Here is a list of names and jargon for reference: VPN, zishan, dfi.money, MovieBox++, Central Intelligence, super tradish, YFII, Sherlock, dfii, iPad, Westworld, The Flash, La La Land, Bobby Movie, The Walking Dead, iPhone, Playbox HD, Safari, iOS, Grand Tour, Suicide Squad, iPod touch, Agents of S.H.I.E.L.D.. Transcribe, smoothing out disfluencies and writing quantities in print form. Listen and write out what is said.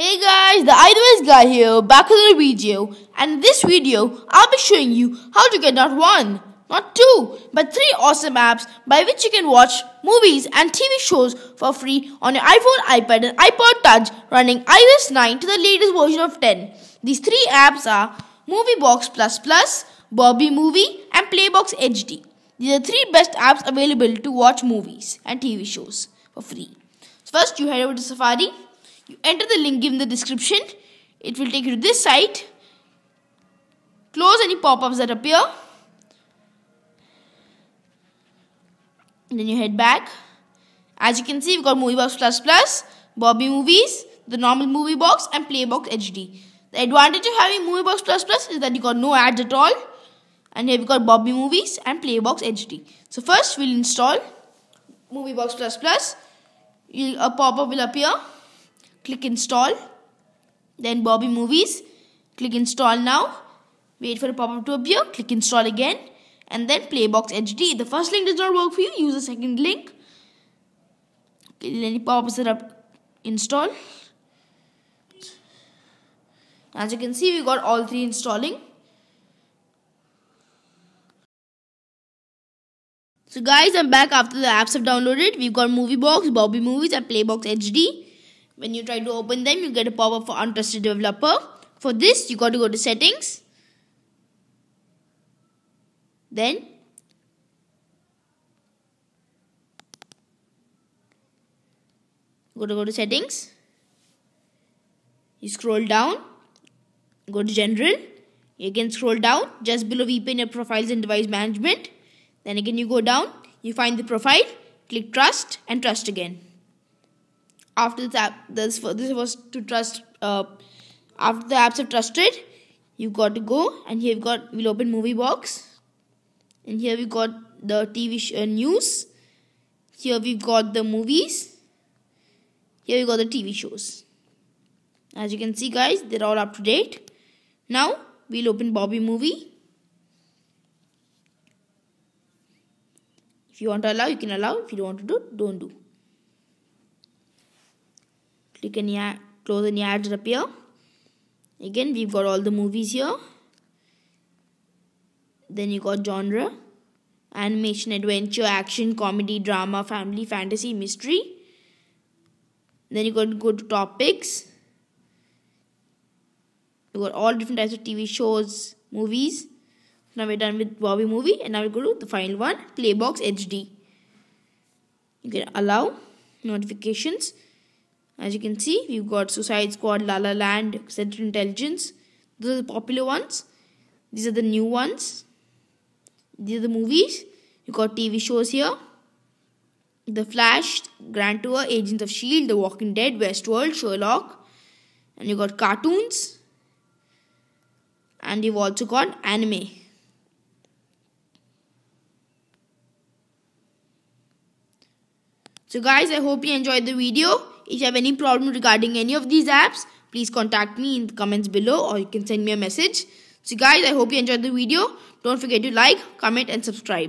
Hey guys, the iOS guy here, back with another video, and in this video I'll be showing you how to get not one, not two, but three awesome apps by which you can watch movies and TV shows for free on your iPhone, iPad and iPod touch running iOS 9 to the latest version of 10. These three apps are MovieBox++, Bobby Movie and Playbox HD. These are the three best apps available to watch movies and TV shows for free. So first you head over to Safari. You enter the link given in the description. It will take you to this site. Close any pop-ups that appear. And then you head back. As you can see, we've got MovieBox++, Bobby Movies, the normal movie box, and Playbox HD. The advantage of having MovieBox++ is that you got no ads at all. And here we've got Bobby Movies and Playbox HD. So first we'll install MovieBox++. A pop-up will appear. Click install, then Bobby Movies, click install now, wait for a pop-up to appear, click install again, and then Playbox HD. The first link does not work for you, use the second link. Okay, any pop-up setup install. As you can see, we got all three installing. So guys, I'm back after the apps have downloaded. We've got MovieBox, Bobby Movies and Playbox HD. When you try to open them, you get a pop-up for untrusted developer. For this, you got to go to settings. Then you got to go to settings. You scroll down. Go to general. You can scroll down. Just below VPN, your profiles and device management. Then again you go down. You find the profile. Click trust and trust again. After after the apps are trusted, you got to go, and here we'll open MovieBox, and here we got the TV news, here we've got the movies, here we got the TV shows. As you can see, guys, they're all up to date. Now we'll open Bobby Movie. If you want to allow, you can allow. If you don't want to do, don't do. Click any ad, close any ads that appear. Again, we've got all the movies here. Then you got genre, animation, adventure, action, comedy, drama, family, fantasy, mystery. Then you got to go to topics. You got all different types of TV shows, movies. Now we're done with Bobby Movie, and now we go to the final one, Playbox HD. You can allow notifications. As you can see, we've got Suicide Squad, La La Land, Central Intelligence. Those are the popular ones. These are the new ones. These are the movies. You've got TV shows here. The Flash, Grand Tour, Agents of S.H.I.E.L.D., The Walking Dead, Westworld, Sherlock. And you've got cartoons. And you've also got anime. So guys, I hope you enjoyed the video. If you have any problem regarding any of these apps, please contact me in the comments below, or you can send me a message. So guys, I hope you enjoyed the video. Don't forget to like, comment and subscribe.